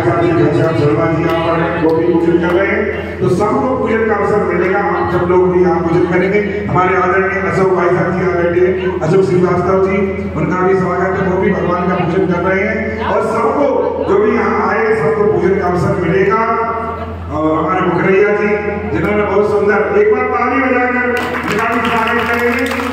भाई साहब ने घनश्याम शर्मा जी यहाँ पर हैं, वो भी पूजन कर रहे हैं, तो सबको पूजन का अवसर मिलेगा। आप सब लोग भी यहाँ पूजन करेंगे। हमारे आदरणीय अशोक भाई साहब जी यहाँ बैठे हैं, अशोक श्रीवास्तव जी, उनका भी स्वागत है, वो भी भगवान का पूजन कर रहे हैं। और सबको जो भी यहाँ आए सबको पूजन का अवसर मिलेगा। और हमारे मुखरिया जी जिन्होंने बहुत सुंदर एक बार ताली बजाकर स्वागत करेंगे।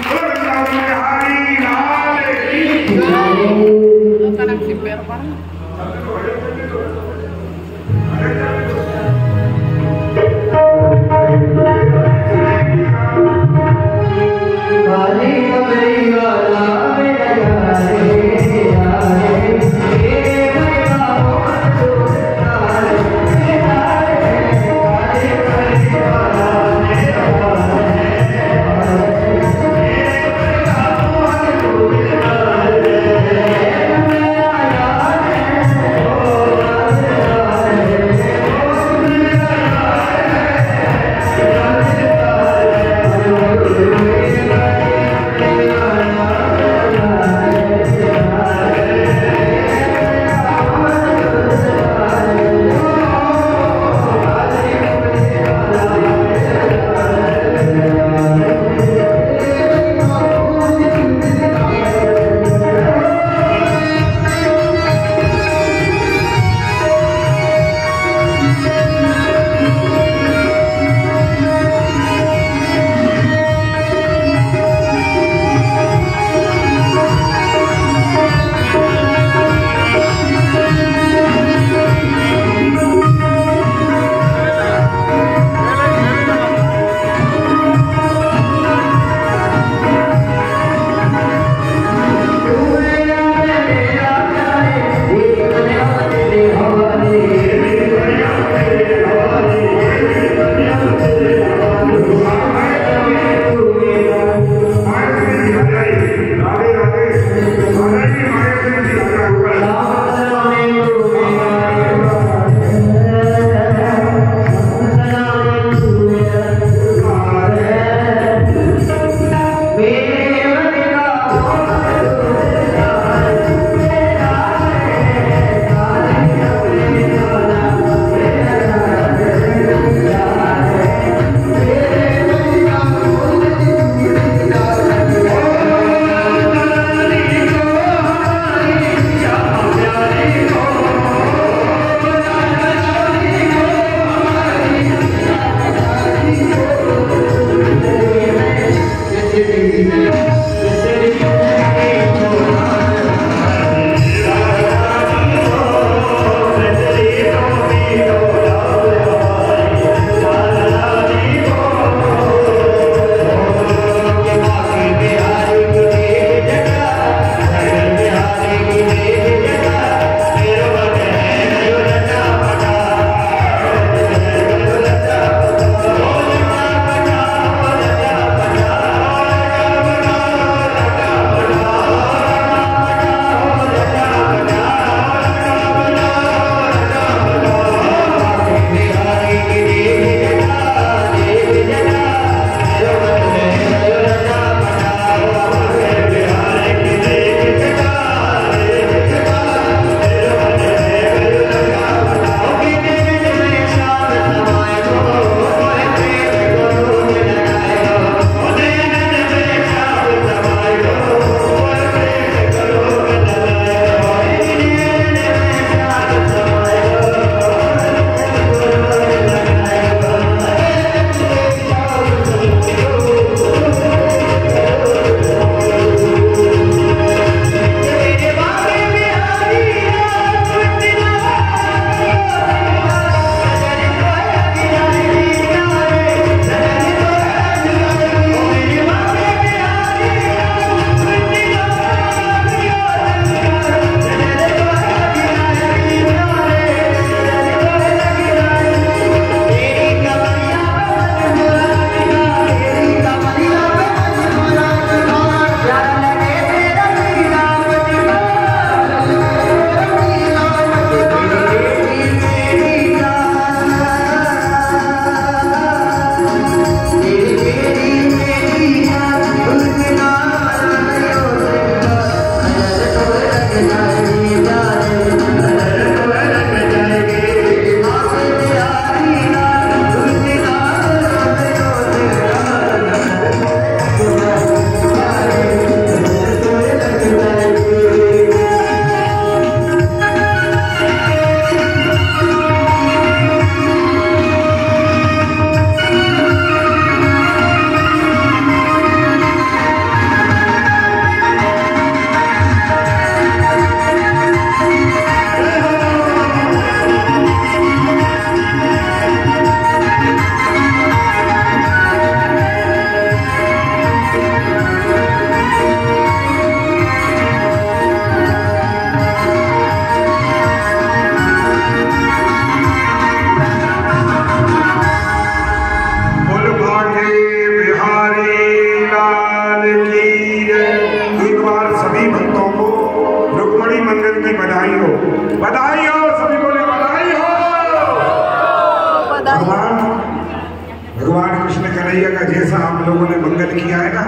जैसा हम लोगों ने मंगल किया है ना,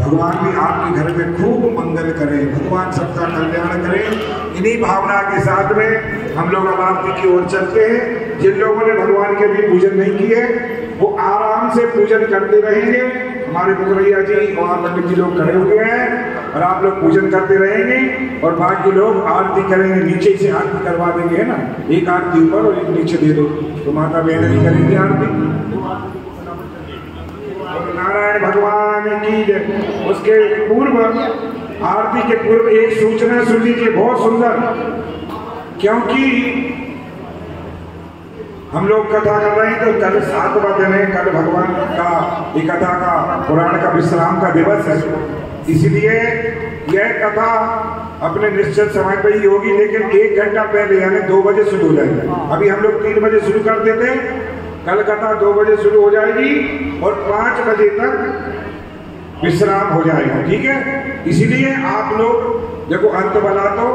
भगवान भी आपके घर में खूब मंगल करे, भगवान सबका कल्याण करे। इन्हीं भावना के साथ में हम लोग अब आपकी की ओर चलते हैं। जिन लोगों ने भगवान के भी पूजन नहीं किए वो आराम से पूजन करते रहेंगे। हमारे मुकरैया जी और पंडित जी लोग खड़े हुए हैं और आप लोग पूजन करते रहेंगे और बाकी लोग आरती करेंगे। नीचे से आरती करवा देंगे, है ना, एक आरती ऊपर और एक नीचे दे दो, तो माता बहन करेंगे आरती। नारायण भगवान की जय। उसके पूर्व, आरती के पूर्व एक सूचना सुनी थी बहुत सुंदर, क्योंकि हम लोग कथा कर रहे हैं तो कल 7वां दिन है, कल भगवान का एक कथा का पुराण का विश्राम का दिवस है, इसलिए यह कथा अपने निश्चित समय पर ही होगी, लेकिन 1 घंटा पहले यानी 2 बजे शुरू हो जाएगा। अभी हम लोग 3 बजे शुरू कर देते हैं, कल कथा 2 बजे शुरू हो जाएगी और 5 बजे तक विश्राम हो जाएगा, ठीक है। इसीलिए आप लोग देखो, अंत भला तो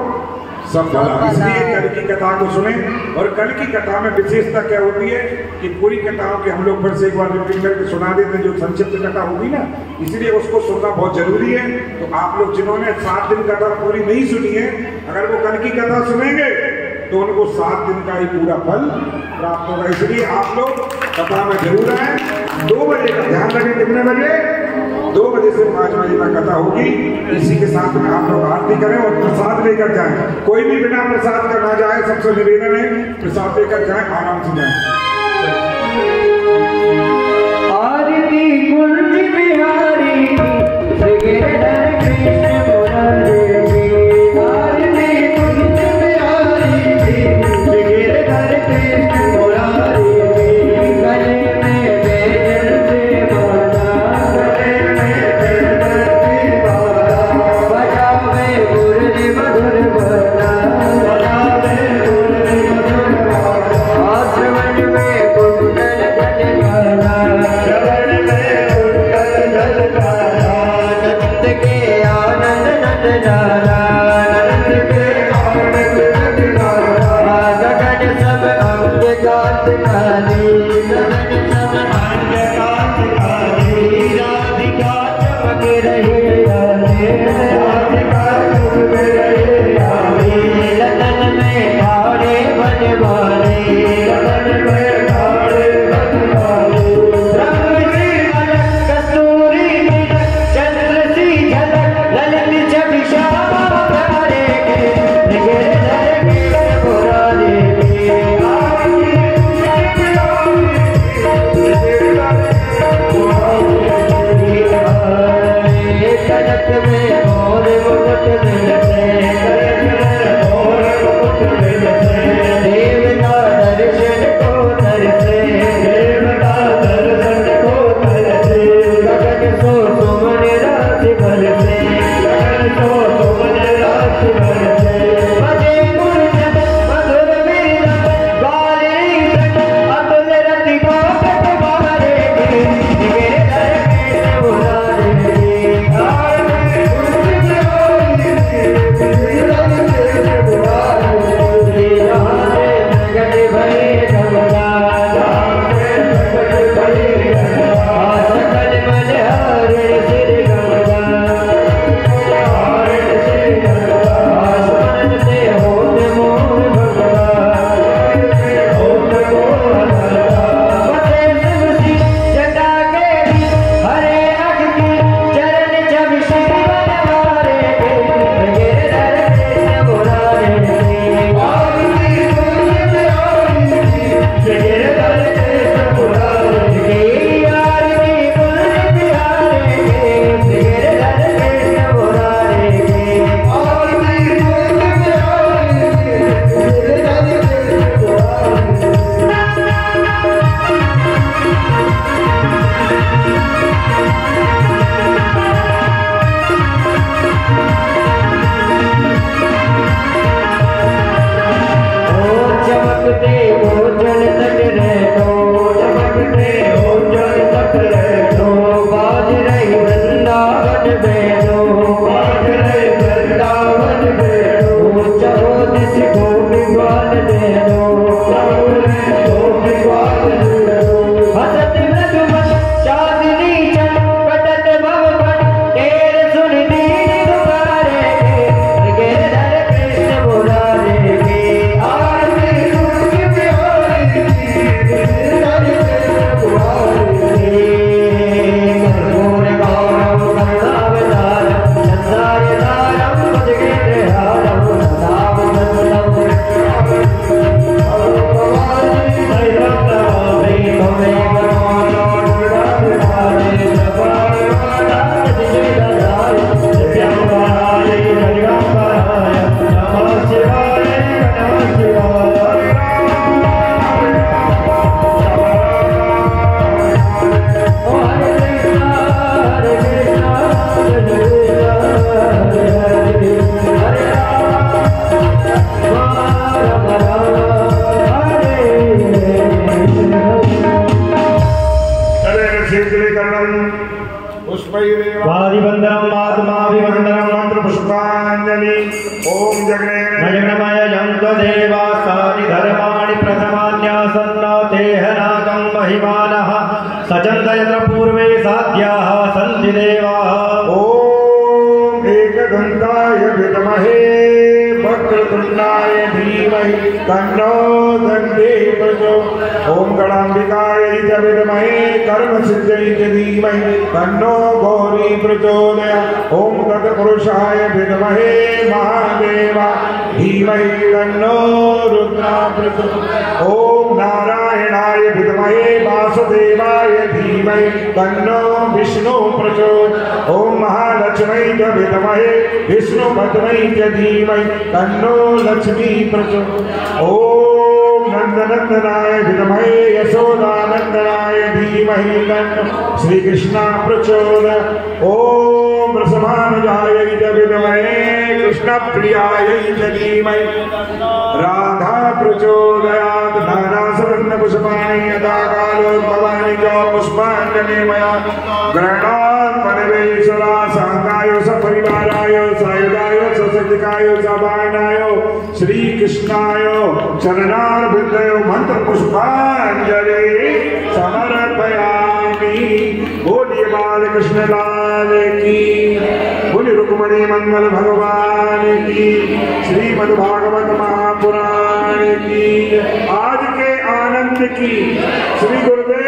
सब भला, इसलिए कल की कथा को सुने। और कल की कथा में विशेषता क्या होती है कि पूरी कथाओं के हम लोग फिर से एक बार रिपीट करके सुना देते हैं, जो संक्षिप्त कथा होगी ना, इसलिए उसको सुनना बहुत जरूरी है। तो आप लोग जिन्होंने 7 दिन कथा पूरी नहीं सुनी है, अगर वो कल की कथा सुनेंगे तो उनको 7 दिन का ही पूरा फल प्राप्त होगा। इसलिए आप लोग कथा में जरूर आए। 2 बजे का ध्यान रखें, कितने बजे? 2 बजे से 5 बजे तक कथा होगी। इसी के साथ में आप लोग आरती करें और प्रसाद लेकर जाएं। कोई भी बिना प्रसाद का ना जाए, सबसे निवेदन है, प्रसाद लेकर जाएं, आराम से जाएं। आरती कुंज बिहारी मंगली ओम जगन्नाय देवा धर्माणि प्रथमान्यासन्नातेहनाकं महिमानः सचन्दयत्र पूर्वे साध्याः सन्ति देवाः ओम एकदन्ताय विद्महे वक्रतुण्डाय धीमहि तन्नो दन्तेः प्रचोदयात् ओम गणाम्बिकाय विद्महे कर्मसिद्ध्यै धीमहि तन्नो गौरी प्रचोदयात् ओम गतपुरुषाय विद्महे महादेवाय धीमहि तन्नो रुद्रः प्रचोदयात् ओम नारायणाय विद्महे वासुदेवाय धीमहि तन्नो विष्णु प्रचोदयात् ओम महालक्ष्मी विद्महे विष्णुपत्न्यै धीमहि तन्नो लक्ष्मी प्रचोदयात् ओम नंदनंदनाय विद्महे यशोदानंदनाय धीमहि तन्नो श्रीकृष्ण प्रचोदयात् ओम वृषभानुजाय विद्महे कृष्ण प्रियाय धीमहि राधा प्रचोदयात् नानासवर्णपुष्पाणि यदा कालोद्भवानि च पुष्पाञ्जलिं मया गृह्णात् परिवेशला साङ्गाय सपरिवाराय सायुधाय ससतिकाय सबाणाय श्रीकृष्णाय चरणारविन्दयो मन्त्रपुष्पाञ्जलिं समर्पयामि बोलिए बालकृष्णलाल की बोलिए रुक्मिणी मंगल भगवान की श्रीमद्भागवत महापुराण की आज के आनंद की श्री गुरुदेव